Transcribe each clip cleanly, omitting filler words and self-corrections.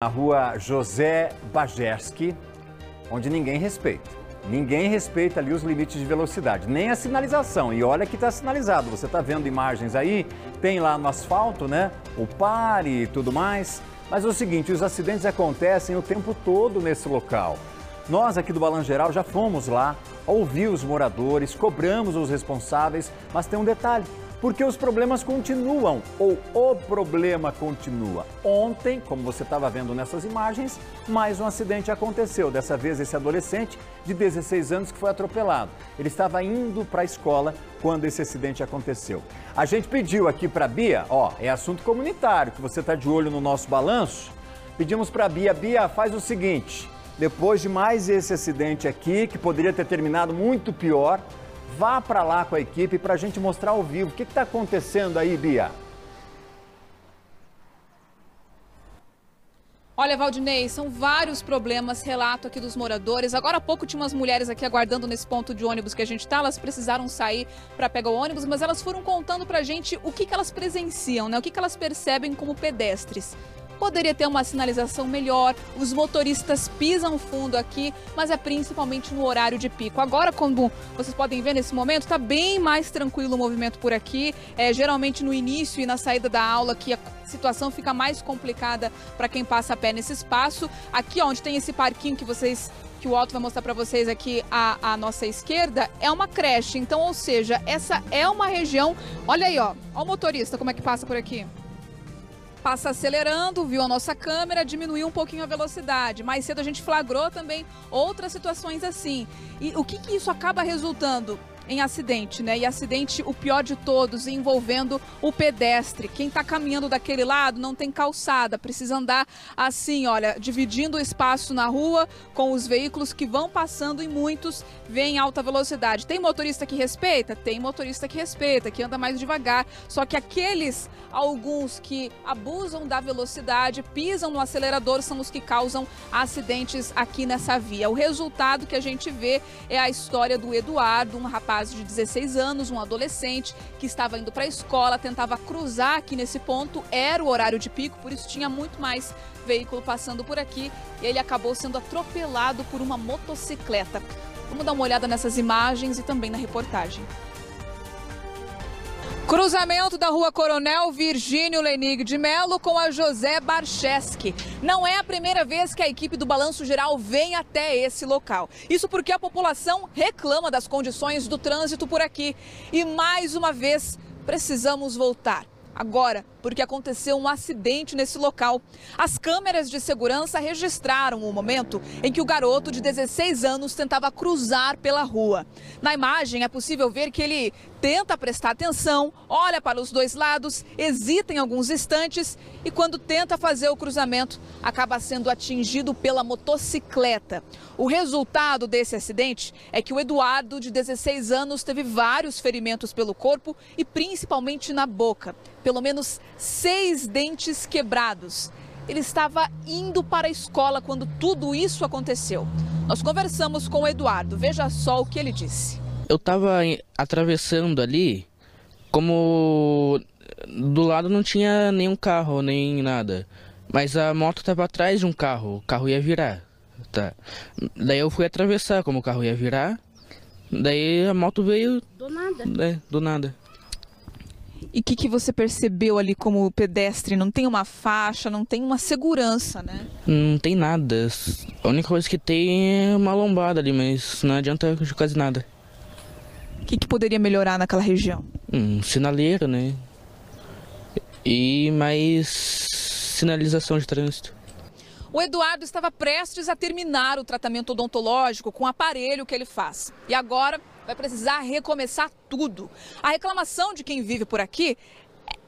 Na rua José Bajerski, onde ninguém respeita ali os limites de velocidade, nem a sinalização. E olha que está sinalizado, você está vendo imagens aí, tem lá no asfalto, né, o pare e tudo mais. Mas é o seguinte, os acidentes acontecem o tempo todo nesse local. Nós aqui do Balanço Geral já fomos lá, ouvimos os moradores, cobramos os responsáveis, mas tem um detalhe. Porque os problemas continuam, ou o problema continua. Ontem, como você estava vendo nessas imagens, mais um acidente aconteceu. Dessa vez, esse adolescente de 16 anos que foi atropelado. Ele estava indo para a escola quando esse acidente aconteceu. A gente pediu aqui para a Bia, ó, é assunto comunitário, que você está de olho no nosso balanço. Pedimos para a Bia, Bia, faz o seguinte, depois de mais esse acidente aqui, que poderia ter terminado muito pior, vá para lá com a equipe para a gente mostrar ao vivo. O que está acontecendo aí, Bia? Olha, Valdinei, são vários problemas, relato aqui dos moradores. Agora há pouco tinha umas mulheres aqui aguardando nesse ponto de ônibus que a gente está. Elas precisaram sair para pegar o ônibus, mas elas foram contando para a gente o que elas presenciam, né? O que elas percebem como pedestres. Poderia ter uma sinalização melhor, os motoristas pisam fundo aqui, mas é principalmente no horário de pico. Agora, como vocês podem ver nesse momento, está bem mais tranquilo o movimento por aqui. É, geralmente no início e na saída da aula que a situação fica mais complicada para quem passa a pé nesse espaço. Aqui, ó, onde tem esse parquinho que o Otto vai mostrar para vocês aqui à nossa esquerda, é uma creche. Então, ou seja, essa é uma região... Olha aí, ó, olha o motorista, como é que passa por aqui. Passa acelerando, viu a nossa câmera, diminuiu um pouquinho a velocidade. Mais cedo a gente flagrou também outras situações assim. E o que isso acaba resultando? Em acidente, né? E acidente o pior de todos, envolvendo o pedestre. Quem está caminhando daquele lado não tem calçada, precisa andar assim, olha, dividindo o espaço na rua com os veículos que vão passando e muitos vêm em alta velocidade. Tem motorista que respeita? Tem motorista que respeita, que anda mais devagar. Só que aqueles, alguns que abusam da velocidade, pisam no acelerador, são os que causam acidentes aqui nessa via. O resultado que a gente vê é a história do Eduardo, um rapaz de 16 anos, um adolescente que estava indo para a escola, tentava cruzar aqui nesse ponto, era o horário de pico, por isso tinha muito mais veículo passando por aqui. Ele acabou sendo atropelado por uma motocicleta. Vamos dar uma olhada nessas imagens e também na reportagem. Cruzamento da Rua Coronel Virgínio Lenig de Melo com a José Barcheski. Não é a primeira vez que a equipe do Balanço Geral vem até esse local. Isso porque a população reclama das condições do trânsito por aqui. E mais uma vez, precisamos voltar. Agora, porque aconteceu um acidente nesse local. As câmeras de segurança registraram o momento em que o garoto de 16 anos tentava cruzar pela rua. Na imagem é possível ver que ele tenta prestar atenção, olha para os dois lados, hesita em alguns instantes e quando tenta fazer o cruzamento, acaba sendo atingido pela motocicleta. O resultado desse acidente é que o Eduardo, de 16 anos, teve vários ferimentos pelo corpo e principalmente na boca. Pelo menos 6 dentes quebrados. Ele estava indo para a escola quando tudo isso aconteceu. Nós conversamos com o Eduardo, veja só o que ele disse. Eu estava atravessando ali, como do lado não tinha nenhum carro, nem nada. Mas a moto estava atrás de um carro, o carro ia virar. Tá. Daí eu fui atravessar, como o carro ia virar, daí a moto veio... Do nada. Né, do nada. E o que você percebeu ali como pedestre? Não tem uma faixa, não tem uma segurança, né? Não tem nada. A única coisa que tem é uma lombada ali, mas não adianta de quase nada. O que poderia melhorar naquela região? Um sinaleiro, né? E mais sinalização de trânsito. O Eduardo estava prestes a terminar o tratamento odontológico com o aparelho que ele faz. E agora... vai precisar recomeçar tudo. A reclamação de quem vive por aqui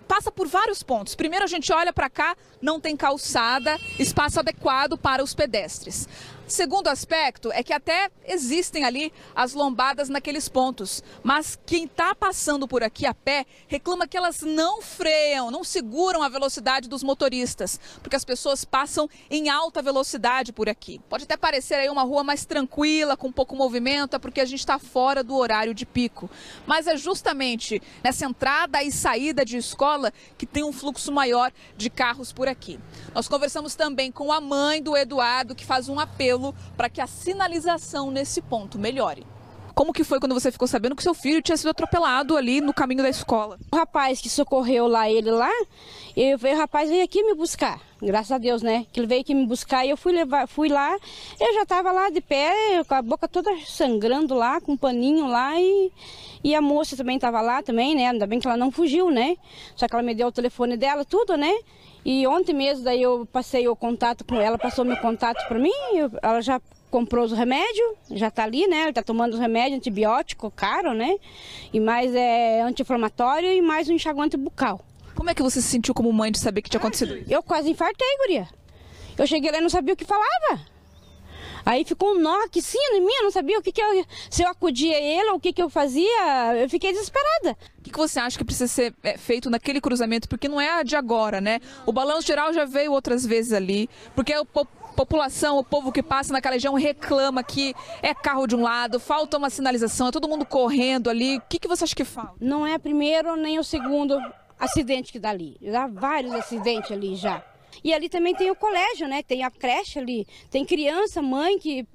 passa por vários pontos. Primeiro a gente olha para cá, não tem calçada, espaço adequado para os pedestres. Segundo aspecto é que até existem ali as lombadas naqueles pontos, mas quem está passando por aqui a pé reclama que elas não freiam, não seguram a velocidade dos motoristas, porque as pessoas passam em alta velocidade por aqui. Pode até parecer aí uma rua mais tranquila, com pouco movimento, é porque a gente está fora do horário de pico. Mas é justamente nessa entrada e saída de escola que tem um fluxo maior de carros por aqui. Nós conversamos também com a mãe do Eduardo, que faz um apelo para que a sinalização nesse ponto melhore. Como que foi quando você ficou sabendo que seu filho tinha sido atropelado ali no caminho da escola? O rapaz que socorreu lá, o rapaz veio aqui me buscar, graças a Deus, né? Que ele veio aqui me buscar e eu fui lá, eu já estava lá de pé, com a boca toda sangrando lá, com um paninho lá e a moça também estava lá também, né? Ainda bem que ela não fugiu, né? Só que ela me deu o telefone dela, tudo, né? E ontem mesmo daí eu passei o contato com ela, passou meu contato para mim, ela já comprou os remédios, já está ali, né? Ele está tomando os remédios, antibiótico caro, né? E mais anti-inflamatório e mais um enxaguante bucal. Como é que você se sentiu como mãe de saber que tinha acontecido isso? Eu quase infartei, guria. Eu cheguei lá e não sabia o que falava. Aí ficou um nó aqui, sim, em mim, eu não sabia o que se eu acudia ele ou o que eu fazia, eu fiquei desesperada. O que você acha que precisa ser feito naquele cruzamento? Porque não é a de agora, né? O Balanço Geral já veio outras vezes ali, porque a população, o povo que passa naquela região reclama que é carro de um lado, falta uma sinalização, é todo mundo correndo ali. O que você acha que falta? Não é o primeiro nem o segundo acidente que dá ali. Dá vários acidentes ali já. E ali também tem o colégio, né? Tem a creche ali, tem criança, mãe que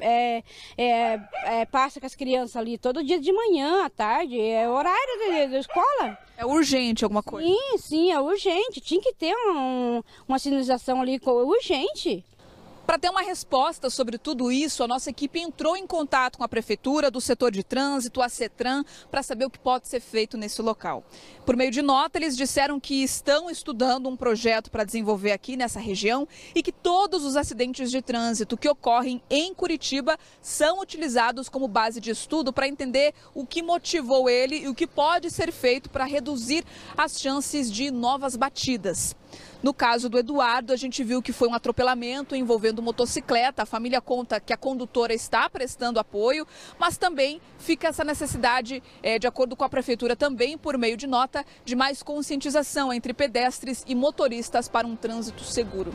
passa com as crianças ali todo dia de manhã, à tarde, é horário da escola. É urgente alguma coisa? Sim, sim, é urgente. Tinha que ter uma sinalização ali, urgente. Para ter uma resposta sobre tudo isso, a nossa equipe entrou em contato com a Prefeitura do Setor de Trânsito, a Cetram, para saber o que pode ser feito nesse local. Por meio de nota, eles disseram que estão estudando um projeto para desenvolver aqui nessa região e que todos os acidentes de trânsito que ocorrem em Curitiba são utilizados como base de estudo para entender o que motivou ele e o que pode ser feito para reduzir as chances de novas batidas. No caso do Eduardo, a gente viu que foi um atropelamento envolvendo motocicleta. A família conta que a condutora está prestando apoio, mas também fica essa necessidade, de acordo com a prefeitura também, por meio de nota, de mais conscientização entre pedestres e motoristas para um trânsito seguro.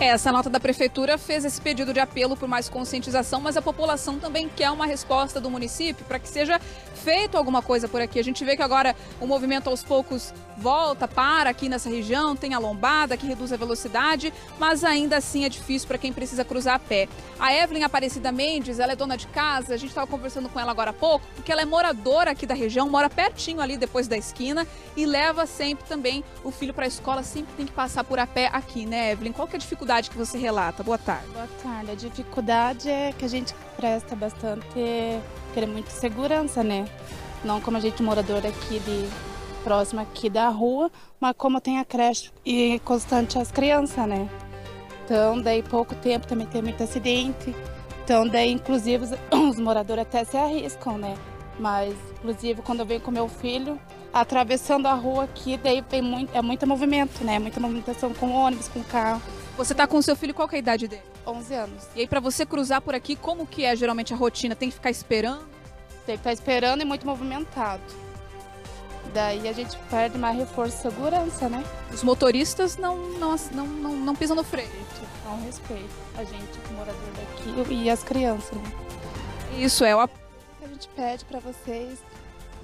Essa nota da prefeitura fez esse pedido de apelo por mais conscientização, mas a população também quer uma resposta do município para que seja feito alguma coisa por aqui. A gente vê que agora o movimento aos poucos volta, para aqui nessa região, tem a lombada que reduz a velocidade, mas ainda assim é difícil para quem precisa cruzar a pé. A Evelyn Aparecida Mendes, ela é dona de casa, a gente estava conversando com ela agora há pouco, porque ela é moradora aqui da região, mora pertinho ali depois da esquina e leva sempre também o filho para a escola, sempre tem que passar por a pé aqui, né, Evelyn? Qual que é a dificuldade que você relata? Boa tarde. Boa tarde. A dificuldade é que a gente presta bastante, quer muito segurança, né? Não como a gente morador aqui próximo aqui da rua, mas como tem a creche e constante as crianças, né? Então, daí pouco tempo também tem muito acidente. Então, daí inclusive os moradores até se arriscam, né? Mas inclusive quando eu venho com meu filho atravessando a rua aqui, daí tem muito movimento, né? Muita movimentação com ônibus, com carro. Você está com o seu filho, qual que é a idade dele? 11 anos. E aí para você cruzar por aqui, como que é geralmente a rotina? Tem que ficar esperando? Tem que ficar esperando e muito movimentado. Daí a gente perde mais reforço de segurança, né? Os motoristas não pisam no freio. Não respeito a gente, o morador daqui e as crianças, né? Isso é o apoio que a gente pede para vocês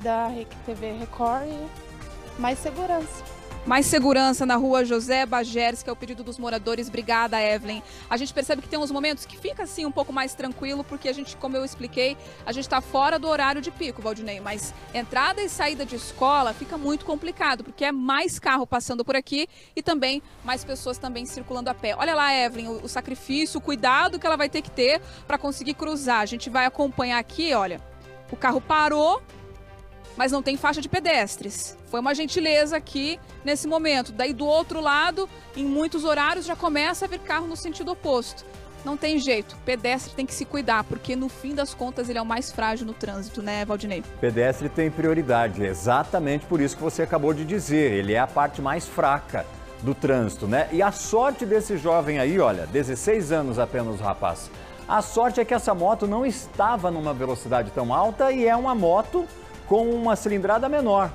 da RIC TV Record e mais segurança. Mais segurança na rua José Bageres, que é o pedido dos moradores. Obrigada, Evelyn. A gente percebe que tem uns momentos que fica assim um pouco mais tranquilo, porque a gente, como eu expliquei, a gente está fora do horário de pico, Valdinei, mas entrada e saída de escola fica muito complicado, porque é mais carro passando por aqui e também mais pessoas também circulando a pé. Olha lá, Evelyn, o sacrifício, o cuidado que ela vai ter que ter para conseguir cruzar. A gente vai acompanhar aqui, olha, o carro parou, mas não tem faixa de pedestres. Foi uma gentileza aqui nesse momento. Daí do outro lado, em muitos horários, já começa a vir carro no sentido oposto. Não tem jeito, o pedestre tem que se cuidar, porque no fim das contas ele é o mais frágil no trânsito, né, Valdinei? O pedestre tem prioridade, exatamente por isso que você acabou de dizer. Ele é a parte mais fraca. do trânsito, né? E a sorte desse jovem aí, olha, 16 anos apenas o rapaz. A sorte é que essa moto não estava numa velocidade tão alta e é uma moto com uma cilindrada menor.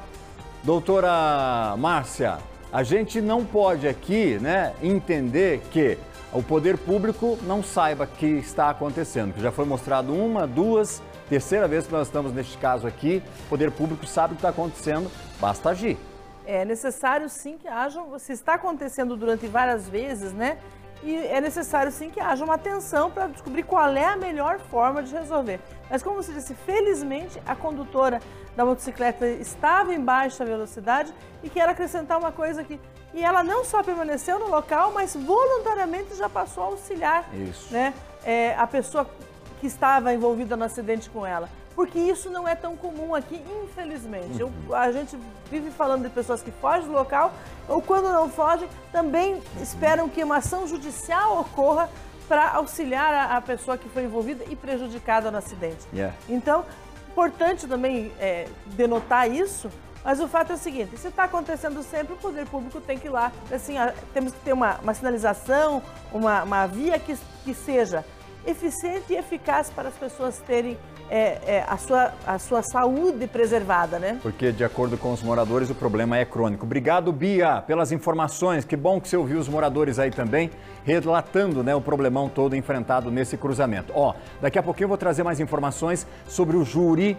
Doutora Márcia, a gente não pode aqui, né, entender que o poder público não saiba o que está acontecendo, que já foi mostrado uma, duas, terceira vez que nós estamos neste caso aqui, o poder público sabe o que está acontecendo, basta agir. É necessário sim que haja, se está acontecendo durante várias vezes, né, e é necessário sim que haja uma atenção para descobrir qual é a melhor forma de resolver. Mas como você disse, felizmente a condutora da motocicleta estava em baixa velocidade e quero acrescentar uma coisa aqui. E ela não só permaneceu no local, mas voluntariamente já passou a auxiliar, né, a pessoa que estava envolvida no acidente com ela. Porque isso não é tão comum aqui, infelizmente. A gente vive falando de pessoas que fogem do local ou quando não fogem, também esperam que uma ação judicial ocorra para auxiliar a pessoa que foi envolvida e prejudicada no acidente. Então, importante também denotar isso, mas o fato é o seguinte, se está acontecendo sempre, o poder público tem que ir lá, assim, temos que ter uma sinalização, uma via que seja eficiente e eficaz para as pessoas terem a sua saúde preservada, né? Porque, de acordo com os moradores, o problema é crônico. Obrigado, Bia, pelas informações. Que bom que você ouviu os moradores aí também, relatando, né, o problemão todo enfrentado nesse cruzamento. Ó, daqui a pouquinho eu vou trazer mais informações sobre o júri.